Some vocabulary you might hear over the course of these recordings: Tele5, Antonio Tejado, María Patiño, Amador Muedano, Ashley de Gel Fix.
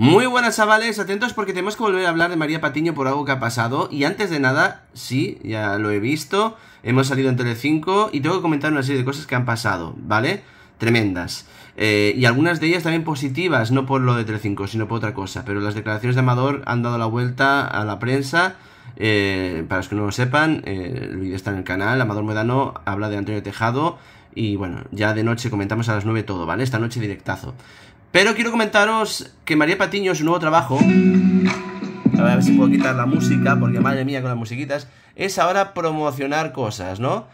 Muy buenas chavales, atentos porque tenemos que volver a hablar de María Patiño por algo que ha pasado. Y antes de nada, sí, ya lo he visto, hemos salido en Tele5 y tengo que comentar una serie de cosas que han pasado, ¿vale? Tremendas, y algunas de ellas también positivas, no por lo de Tele5, sino por otra cosa. Pero las declaraciones de Amador han dado la vuelta a la prensa. Para los que no lo sepan, el vídeo está en el canal. Amador Muedano habla de Antonio Tejado. Y bueno, ya de noche comentamos a las 9 todo, ¿vale? Esta noche directazo. Pero quiero comentaros que María Patiño, su nuevo trabajo, a ver si puedo quitar la música, porque madre mía con las musiquitas, es ahora promocionar cosas, ¿no?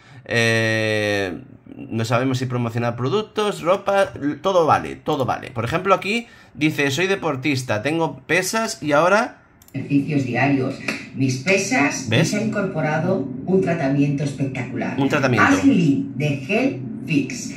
No sabemos si promocionar productos, ropa, todo vale, todo vale. Por ejemplo, aquí dice, soy deportista, tengo pesas y ahora... ejercicios diarios. Mis pesas, ¿ves? Se ha incorporado un tratamiento espectacular. Un tratamiento. Ashley de Gel Fix.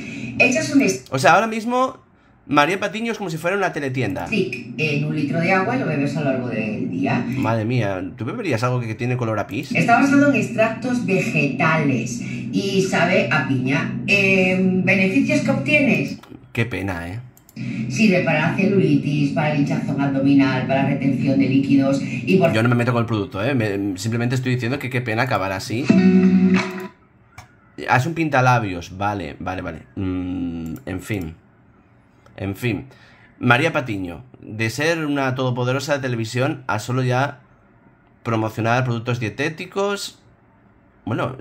O sea, ahora mismo... María Patiño es como si fuera una teletienda. Sí, en un litro de agua lo bebes a lo largo del día. Madre mía, ¿tú beberías algo que tiene color a pis? Está basado en extractos vegetales y sabe a piña. ¿Beneficios que obtienes? Qué pena, ¿eh? Sirve para celulitis, para el hinchazón abdominal, para retención de líquidos y por... Yo no me meto con el producto, ¿eh? Simplemente estoy diciendo que qué pena acabar así. Haz un pintalabios, vale, vale, vale. En fin. En fin, María Patiño, de ser una todopoderosa de televisión a solo ya promocionar productos dietéticos, bueno,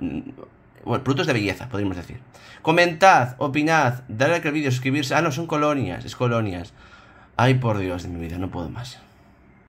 productos de belleza, podríamos decir. Comentad, opinad, dadle like al vídeo, suscribirse. Ah, no, son colonias, es colonias. Ay, por Dios de mi vida, no puedo más.